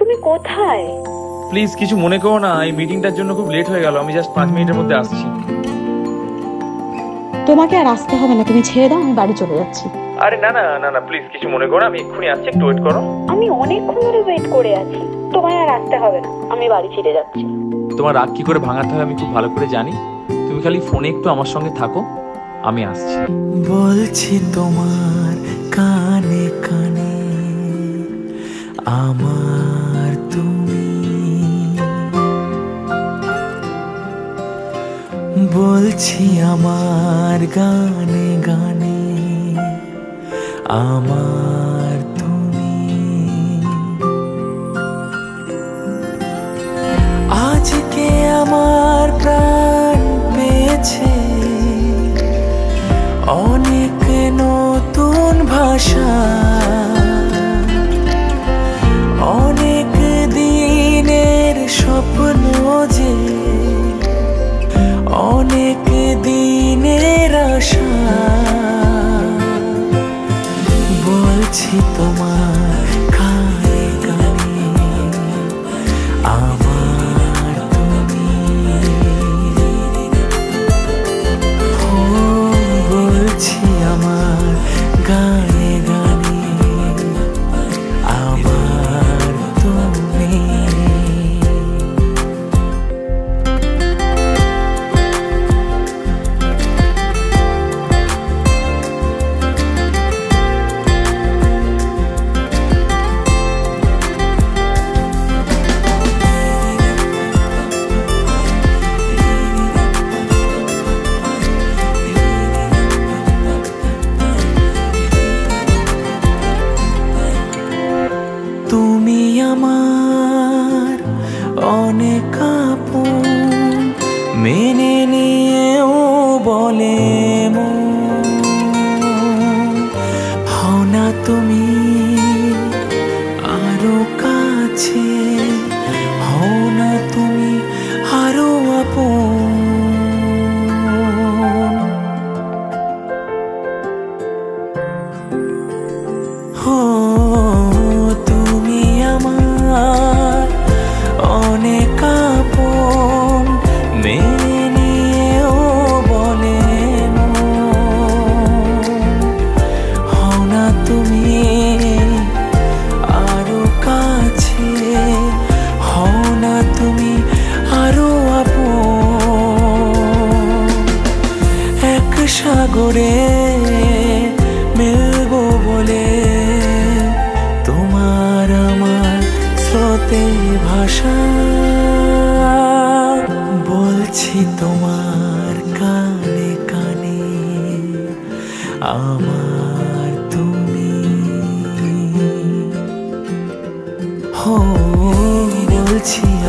তুমি কোথায়? প্লিজ কিছু মনে করো না, এই মিটিংটার জন্য খুব লেট হয়ে গেল। আমি জাস্ট ৫ মিনিটের মধ্যে আসছি। তোমাকে আর আসতে হবে না, তুমি ছেড়ে দাও, আমি বাড়ি চলে যাচ্ছি। আরে না না না না, প্লিজ কিছু মনে করো না, আমি এক্ষুনি আসছি, একটু ওয়েট করো। আমি অনেকক্ষণ ধরে ওয়েট করে আছি, তোমায় আর আসতে হবে না, আমি বাড়ি চলে যাচ্ছি। তোমার রাগ কি করে ভাঙাতে হয় আমি খুব ভালো করে জানি, তুমি খালি ফোনে একটু আমার সঙ্গে থাকো, আমি আসছি। বলছি তোমার কানে কানে আমার তুমি, বলছি আমার গানে গানে আমার তুমি। আজকে আমার প্রাণ পেয়েছে অনেক নতুন ভাষা, অনেক দিনের স্বপ্ন যে অনেক দিনের আশা। বলছি তোমার কানে কানে আমার তুমি, বলছি আমার গানে গানে আমার তুমি। বলছি